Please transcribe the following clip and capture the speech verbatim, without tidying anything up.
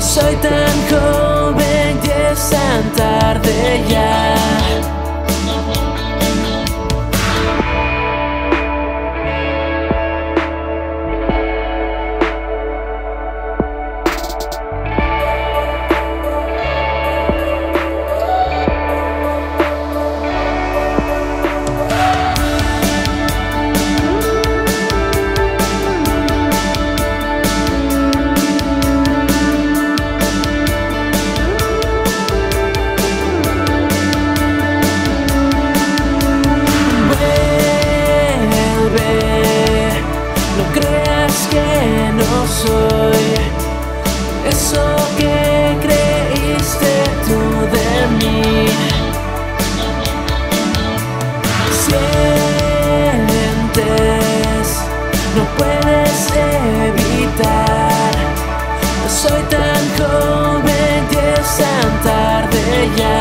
Soy tan joven y es tan tarde ya.